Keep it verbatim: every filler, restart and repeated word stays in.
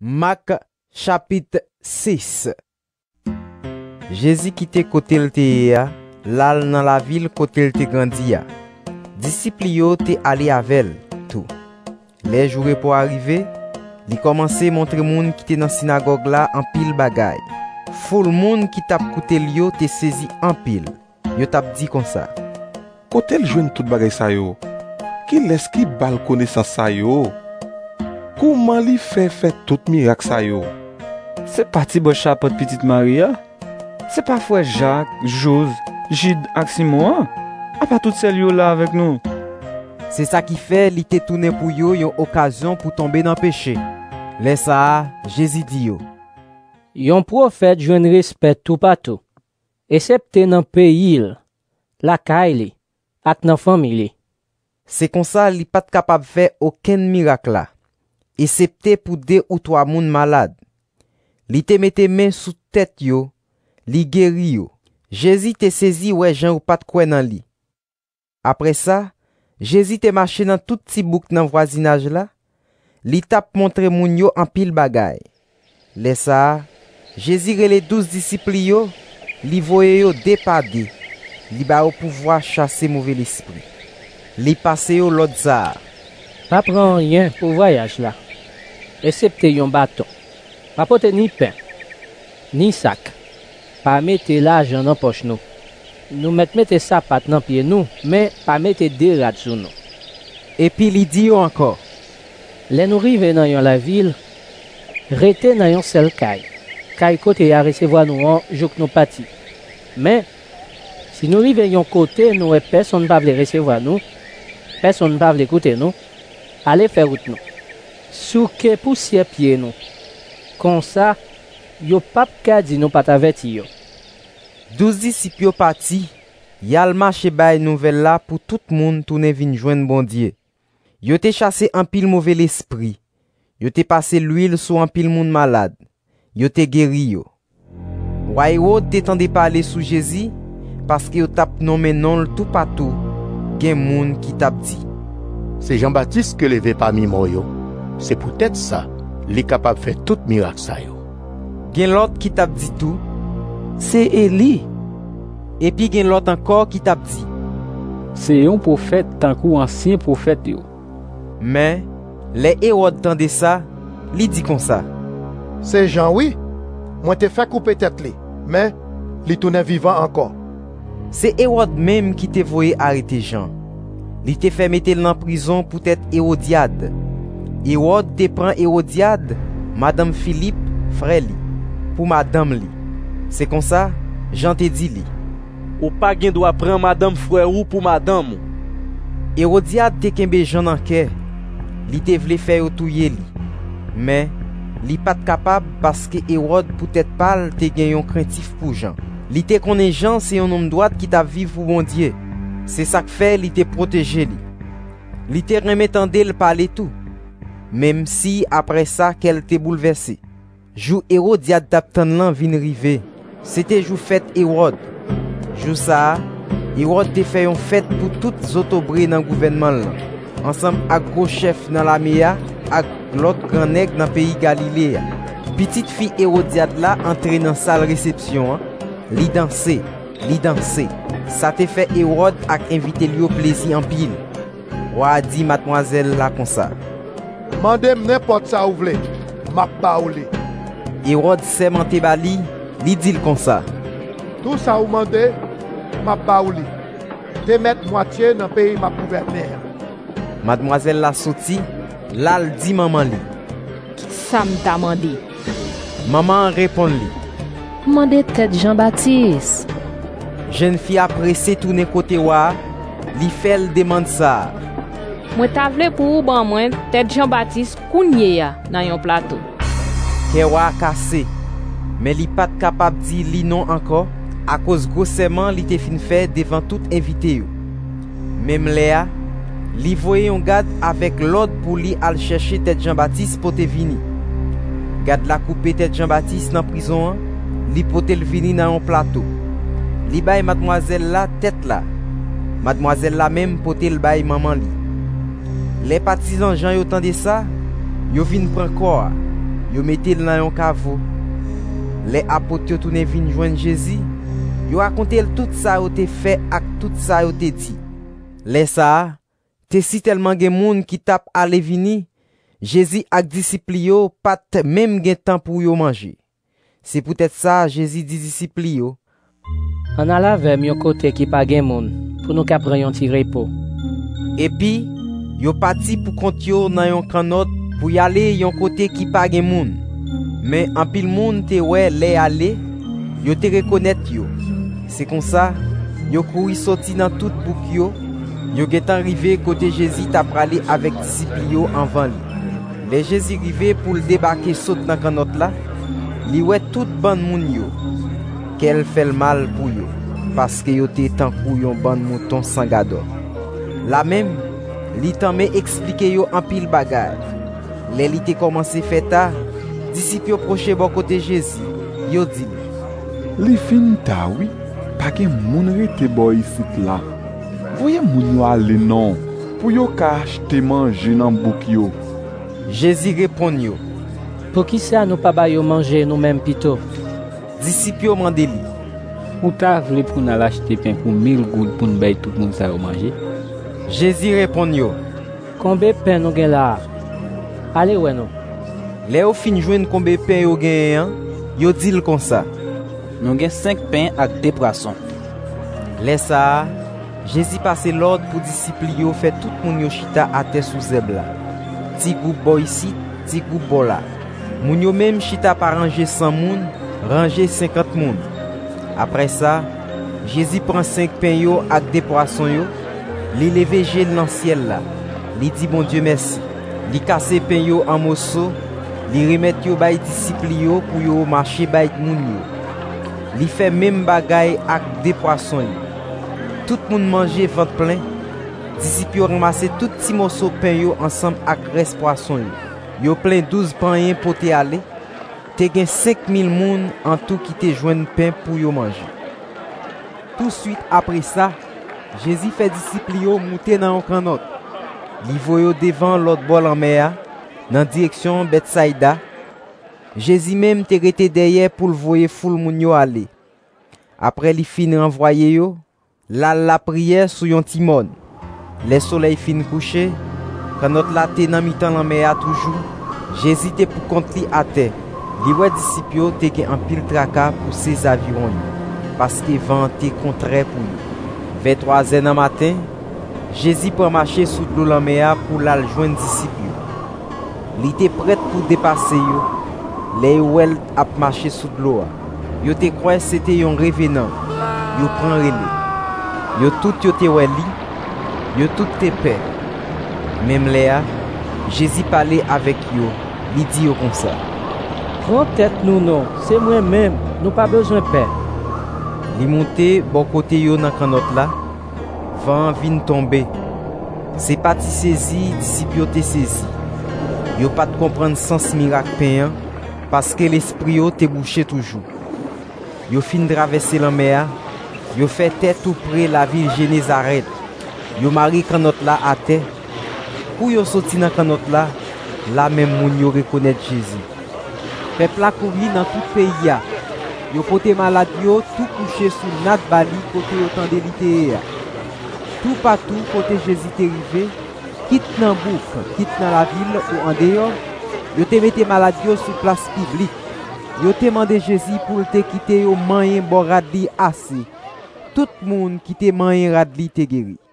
Marc chapitre six. Jésus quittait côté le théâtre, là dans la ville côté le grandia. Disciples étaient allés avec tout. Les jours pour arriver, il commençait à montrer monde qui était dans la synagogue là en pile bagaille. Foule monde qui t'a écouté lui t'est saisi en pile. Yo t'a dit comme ça. Côté le jeune tout bagaille ça yo. Qui laisse qui bal connaissance ça yo? Comment il fait faire tout miracle ça yo? C'est parti bon chapeau de petite Maria. C'est pas frère Jacques, Jose, Gide et Simon. A pas toutes celles là avec nous. C'est ça qui fait il était tourné pour yo une occasion pour tomber dans le péché. Laisse ça, Jésus dit yo. Yon prophète jouen respect tout partout, excepté dans le pays, la caille ak dans la famille. C'est comme ça li pas capable de faire aucun miracle là, excepté pour deux ou trois moun malades. Li te mette main sous tête yo, li guéri yo. Jésus te saisi ouais Jean ou pas de quoi dans li. Après ça, Jésus te marché dans tout petit bouk dans voisinage là, li tap montre moun yo en pile bagay. Les ça, Jésus et les douze disciples yo, li voye yo de par de, li ba yo pouvoir chasser mauvais esprit. Li passé au l'autre ça. Pas prend rien pour voyage là, excepté yon bâton. Pas porter ni pain, ni sac. Pas mettre l'argent dans poche nous. Nous mettre mettre sapat dans pied nous, mais pas mettre des rats sur nous. Et puis li dit encore. Les nous rive dans yon la ville, rete dans yon sel caille. Caille côté a recevoir nous en jouk nous parti. Mais si nous arrivons côté, nous et personne ne va recevoir nous, personne ne va écouter nous, allez faire route nous. Souke pour ses pieds nous. Comme ça, yo pap ka di nous pas t'averti yo. Douze disciples parti, yal marché bay nouvelle là pour tout monde tourner vinn joindre bon Dieu. Yo te chassé en pile mauvais esprit. Yo te passé l'huile sur en pile monde malade. Yo te guéri yo. Wa yo te tendé parler sous Jésus. Parce qu'il tape nommé non tout partout, gen moun qui tape dit. C'est Jean-Baptiste que levé parmi moi yo. C'est peut-être ça, il est capable de faire tout miracle ça yo. Gen l'autre qui tape dit tout, c'est Élie. Et puis gen l'autre encore qui tape dit. C'est un prophète tant qu'un ancien prophète yo. Mais les Hérode tendait ça, li dit comme ça. C'est Jean oui, moi te fait couper tête li, mais li tourne vivant encore. C'est Hérode même qui t'a voyé arrêter Jean. Il t'a fait mettre en prison pour être Hérodiade. Hérode te prend Hérodiade, madame Philippe, frère li, pour madame li. C'est comme ça, Jean te dit li. Ou pas gen doit prendre madame frère ou pour madame. Hérodiade te kembe Jean en cœur. Il te voulait faire touyer li. Mais li pas capable parce que Hérode peut-être pâle te gen yon craintif pour Jean. Li te konnen Jean c'est un homme droit qui t'a vive pour bon Dieu. C'est ça que fait li te protéger li. Li te remet tendé le parler tout. Même si après ça qu'elle te bouleversé. Jou Hérodiade t'attend là vinn rivé. C'était jou fête Hérode. Jou ça, Hérode te fait une fête pour toutes autobré dans gouvernement là. Ensemble avec gros chef dans la mea, avec l'autre grand nèg dans pays Galilée. Petite fille Hérodiade là entrée dans salle réception. Hein? Li danser, li danser. Ça te fait Hérode ak invité lui au plaisir en pile. Wa dit mademoiselle la comme ça. Mandem n'importe ça ou vle, m'a pa ou li. Hérode s'est menté bali, li dit comme ça. Tout ça ou mandé, m'a pa ou li. Te mettre moitié dans pays ma gouverneur. Mademoiselle la sorti, là elle dit maman li. Qui ça m'ta mandé? Maman répond li. Mandé tête Jean-Baptiste. Jeune fille a pressé tourner côté wa, li fèl demande ça. Moi t'a vle pour ban moi tête Jean-Baptiste kounye ya dans yon plateau. Ke wa cassé, mais li pas capable di li non encore à cause grossement li te fin fait devant tout invité yo. Même Léa, li voye yon garde avec l'ordre pour li al chercher tête Jean-Baptiste pour te vini. Garde la couper tête Jean-Baptiste dans prison. An, Li pote le vini dans un plateau. Li bay mademoiselle la tête là. Mademoiselle la même pote le bay maman li. Les partisans Jean yo tande ça, yo vinn prend corps. Ils mettaient dans un caveau. Les apôtres sont tournés venir joindre Jésus. Ils racontaient tout ça qu'ils ont fait et tout ça qu'ils ont dit. Les ça, c'est si tellement de monde qui tape à venir, Jésus et les disciples pas même de temps pour manger. C'est peut-être ça Jésus dit disciples. On a la vers un côté qui pas de monde pour nous prendre un petit repos. Et puis, ils sont partis pour continuer dans un canot pour y aller un côté qui pas de monde. Mais en pile monde te ouais les aller, yo te reconnaître yo. C'est comme ça, yo couri sorti dans toute bouc yo, yo est arrivé côté Jésus t'a pralé avec disciples yo en van li. Les Jésus arrivé pour le débarquer saute dans canot là, li ouais toute bande moun yo. Qu'elle fait le mal pour yo parce que yo te tant pour yon bande mouton sans gador. La même, li tanmè expliquer yo en pile bagage. Les li te commencé fêta. Disciples proche bon côté Jésus, yo dit li fin ta oui, pa gen moun rete bo ici là. Voyez moun yo ale non, pou yo ka achete manger nan bouk yo. Jésus répond yo, pour qui ça nous pa ba yo manger nous même pito? Disciples mande li, ou ta vle pou na l'acheter pain pour mille goud pou nou bay tout moun sa yo manger? Jésus répond yo, combien pain nou gen là? Allez ouais non. Les au fin joindre combien de pain yo gagne, yo dit le comme ça. Nous gagne cinq pains avec deux poissons. Les ça, Jésus passé l'ordre pour disciples yo fait tout moun yo chita à terre sous zèb là. Ti groupe bo ici, ti groupe bo là. Moun yo même chita pa ranger cent moun, ranger cinquante moun. Après ça, Jésus prend cinq pains yo avec deux poissons yo, li levé gèl dans ciel là. Li dit bon Dieu merci. Li casser pain yo en morceaux. Li remet yo bay disciple yo pour yo marcher bay moun yo. Li fait même bagay ak des poissons yo. Tout moun manger ventre plein. Disciple yo ramasser tout ti morceau pain yo ensemble ak res poisson yo. Yo plein douze pains pour te aller. Te gen cinq mille moun en tout qui te joignent pain pour yo manger. Tout suite après ça, Jésus fait disciple yo monter dans un canot. Li voyo devant l'autre bord en mer. Dans direction Bethsaida, Jésus même te rete derrière pour le voir foule moun yo aller. Après li fin renvoyer yo, la la prière sous yon timon. Le soleil fin couché, quand notre la te nan mitan la mer toujours, Jésus te pour compte li à terre. Li wè disciples te gen en pile traka pour ses avirons parce que vent te contraire pour yo. Vers trois heures du matin, Jésus prend marcher sous l'eau la mer pour la joindre disciples. Li te prête pour dépasser yo. Les ouel a marché sous l'eau. Yo te croyait c'était un revenant. Yo prend relais. Yo tout yo te ouel li. Yo tout te paix. Même là, Jésus parlait avec yo. Li dit yo comme ça. Prends tête nous non, c'est moi même. Nous pas besoin paix. Li monté bon côté yo dans canot là. Vent vient tomber. C'est parti saisi, disciple te saisi. Yo pas de comprendre sens miracle pain parce que l'esprit yo te bouché toujours. Yo fin traverser la mer, yo fait tête tout près la ville Génésaret. Yo mari canot là à terre. Pour yo sorti dans canot là, la même moun yo reconnaît Jésus. Peuple la couvli dans tout pays ya. Yo côté malade yo tout couché sous nat bali côté autant délité. Tout partout côté Jésus t'est arrivé. Quitte dans bouffe, quitte dans la ville ou en dehors, yo te mette malade yo sur place publique. Yo te mandé Jésus pour te quitter au moyen bon radli assez. Tout monde qui te moyen radli te guéri.